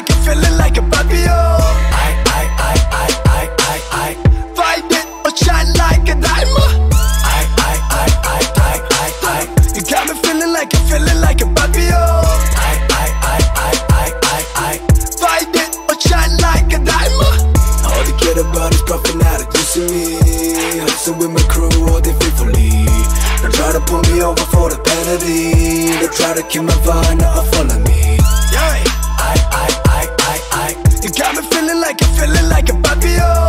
like I'm feeling like a papillon. I find it or shine like a diamond. I you got me feeling like a papillon. I find it or shine like a diamond. All they care about is puffing out of juice in me. Hustling with my crew all day faithfully. They try to pull me over for the penalty. They try to kill my vibe, now follow me. Yeah. You got me feeling like a papillon.